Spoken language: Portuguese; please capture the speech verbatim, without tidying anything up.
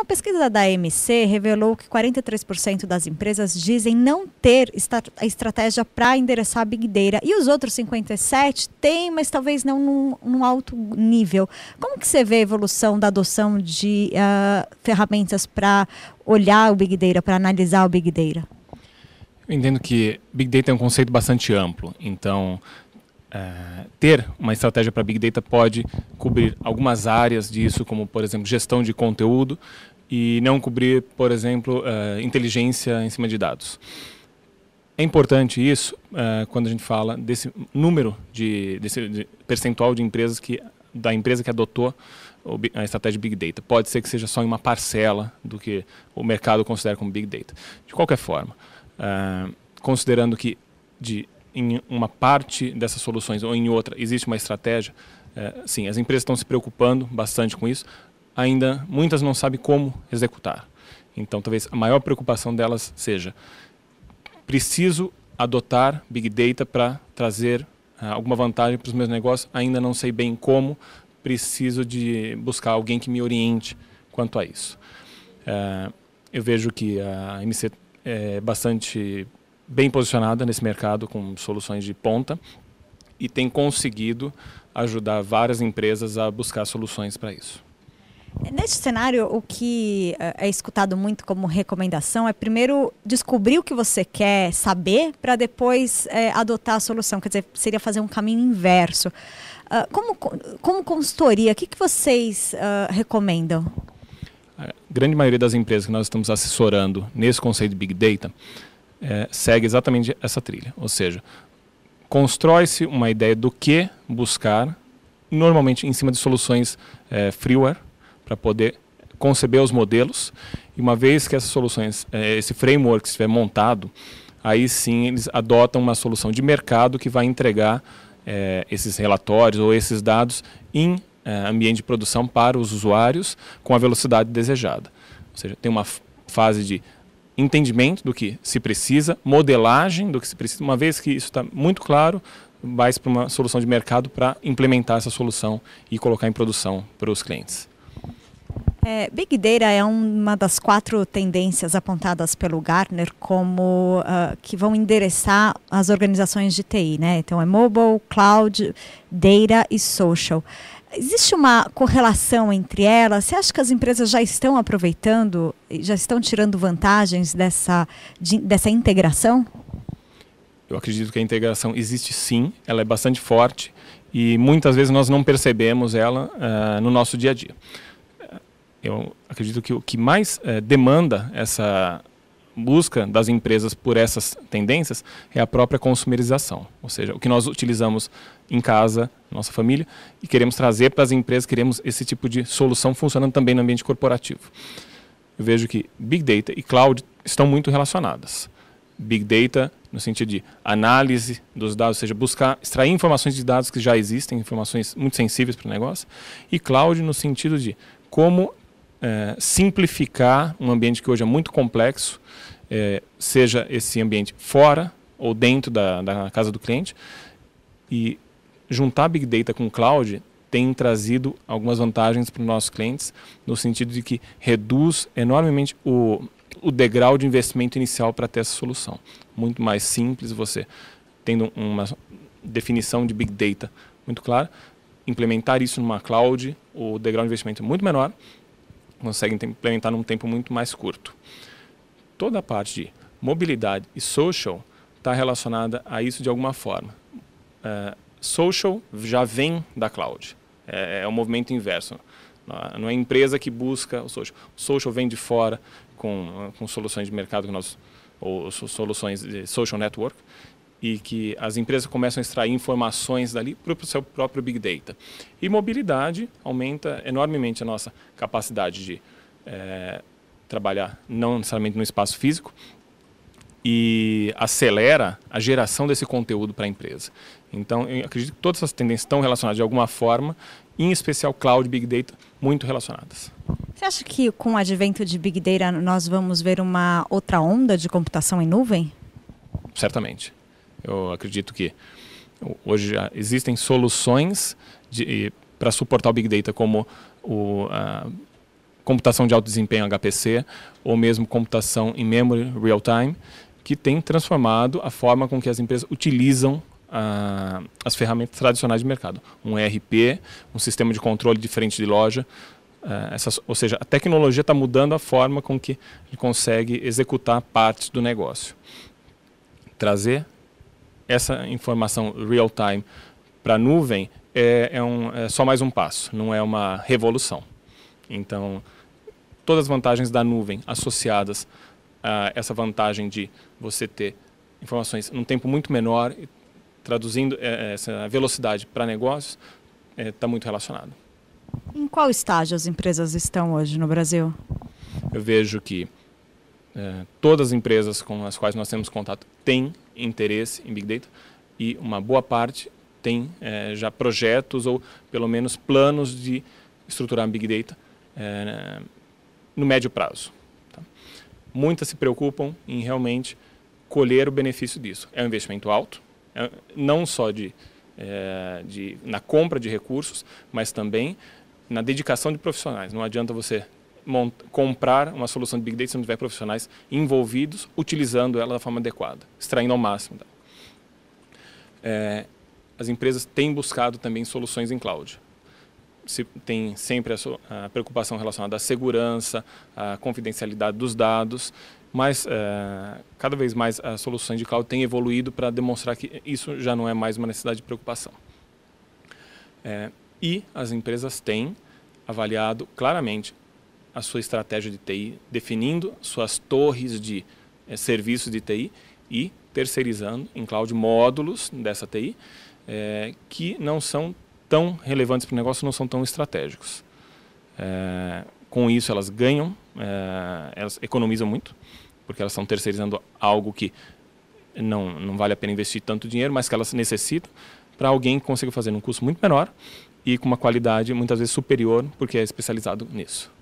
Uma pesquisa da A M C revelou que quarenta e três por cento das empresas dizem não ter a estratégia para endereçar a Big Data. E os outros cinquenta e sete por cento têm, mas talvez não num, num alto nível. Como que você vê a evolução da adoção de uh, ferramentas para olhar o Big Data, para analisar o Big Data? Eu entendo que Big Data é um conceito bastante amplo. Então, Uh, ter uma estratégia para Big Data pode cobrir algumas áreas disso, como, por exemplo, gestão de conteúdo, e não cobrir, por exemplo, uh, inteligência em cima de dados. É importante isso uh, quando a gente fala desse número, de, desse de percentual de empresas que, da empresa que adotou a estratégia Big Data. Pode ser que seja só em uma parcela do que o mercado considera como Big Data. De qualquer forma, uh, considerando que de em uma parte dessas soluções ou em outra, existe uma estratégia, é, sim, as empresas estão se preocupando bastante com isso, ainda muitas não sabem como executar. Então, talvez a maior preocupação delas seja, preciso adotar Big Data para trazer é, alguma vantagem para os meus negócios, ainda não sei bem como, preciso de buscar alguém que me oriente quanto a isso. É, eu vejo que a M C é bastante bem posicionada nesse mercado com soluções de ponta e tem conseguido ajudar várias empresas a buscar soluções para isso. Neste cenário, o que é escutado muito como recomendação é primeiro descobrir o que você quer saber para depois é, adotar a solução, quer dizer, seria fazer um caminho inverso. Uh, como, como consultoria, o que, que vocês uh, recomendam? A grande maioria das empresas que nós estamos assessorando nesse conceito de Big Data É, segue exatamente essa trilha, ou seja, constrói-se uma ideia do que buscar, normalmente em cima de soluções é, freeware, para poder conceber os modelos, e uma vez que essas soluções, é, esse framework estiver montado, aí sim eles adotam uma solução de mercado que vai entregar é, esses relatórios ou esses dados em é, ambiente de produção para os usuários com a velocidade desejada. Ou seja, tem uma fase de entendimento do que se precisa, modelagem do que se precisa. Uma vez que isso está muito claro, vai para uma solução de mercado para implementar essa solução e colocar em produção para os clientes. É, Big Data é uma das quatro tendências apontadas pelo Gartner como uh, que vão endereçar as organizações de T I, né? Então é Mobile, Cloud, Data e Social. Existe uma correlação entre elas? Você acha que as empresas já estão aproveitando, já estão tirando vantagens dessa, de, dessa integração? Eu acredito que a integração existe sim, ela é bastante forte e muitas vezes nós não percebemos ela uh, no nosso dia a dia. Eu acredito que o que mais uh, demanda essa busca das empresas por essas tendências é a própria consumerização, ou seja, o que nós utilizamos em casa, nossa família, e queremos trazer para as empresas, queremos esse tipo de solução funcionando também no ambiente corporativo. Eu vejo que Big Data e Cloud estão muito relacionadas. Big Data no sentido de análise dos dados, ou seja, buscar extrair informações de dados que já existem, informações muito sensíveis para o negócio, e Cloud no sentido de como É, simplificar um ambiente que hoje é muito complexo, é, seja esse ambiente fora ou dentro da, da casa do cliente, e juntar Big Data com Cloud tem trazido algumas vantagens para os nossos clientes, no sentido de que reduz enormemente o, o degrau de investimento inicial para ter essa solução. Muito mais simples você, tendo uma definição de Big Data muito clara, implementar isso numa Cloud, o degrau de investimento é muito menor, conseguem implementar num tempo muito mais curto. Toda a parte de mobilidade e social está relacionada a isso de alguma forma. Uh, social já vem da Cloud, é, é um movimento inverso. Não é a empresa que busca o social. O social vem de fora com, com soluções de mercado, que nós, ou soluções de social network, e que as empresas começam a extrair informações dali para o seu próprio Big Data. E mobilidade aumenta enormemente a nossa capacidade de é, trabalhar não necessariamente no espaço físico e acelera a geração desse conteúdo para a empresa. Então, eu acredito que todas essas tendências estão relacionadas de alguma forma, em especial Cloud e Big Data, muito relacionadas. Você acha que com o advento de Big Data nós vamos ver uma outra onda de computação em nuvem? Certamente. Eu acredito que hoje já existem soluções para suportar o Big Data, como o, a computação de alto desempenho H P C, ou mesmo computação em memory real-time, que tem transformado a forma com que as empresas utilizam ah, as ferramentas tradicionais de mercado. Um E R P, um sistema de controle diferente de loja. Ah, essas, ou seja, a tecnologia está mudando a forma com que a gente consegue executar partes do negócio. Trazer essa informação real-time para a nuvem é, é, um, é só mais um passo, não é uma revolução. Então, todas as vantagens da nuvem associadas a essa vantagem de você ter informações num tempo muito menor, traduzindo essa velocidade para negócios, está muito relacionado. Em qual estágio as empresas estão hoje no Brasil? Eu vejo que eh, todas as empresas com as quais nós temos contato têm interesse em Big Data e uma boa parte tem eh, já projetos ou pelo menos planos de estruturar Big Data eh, no médio prazo. Tá? Muitas se preocupam em realmente colher o benefício disso. É um investimento alto, é, não só de, eh, de, na compra de recursos, mas também na dedicação de profissionais. Não adianta você comprar uma solução de Big Data se não tiver profissionais envolvidos, utilizando ela da forma adequada, extraindo ao máximo dela. É, as empresas têm buscado também soluções em cloud. Se, tem sempre a, so, a preocupação relacionada à segurança, à confidencialidade dos dados, mas é, cada vez mais as soluções de cloud têm evoluído para demonstrar que isso já não é mais uma necessidade de preocupação. É, E as empresas têm avaliado claramente a sua estratégia de T I, definindo suas torres de eh, serviços de T I e terceirizando em cloud módulos dessa T I eh, que não são tão relevantes para o negócio, não são tão estratégicos. Eh, com isso elas ganham, eh, elas economizam muito, porque elas estão terceirizando algo que não, não vale a pena investir tanto dinheiro, mas que elas necessitam, para alguém que consiga fazer num custo muito menor e com uma qualidade muitas vezes superior, porque é especializado nisso.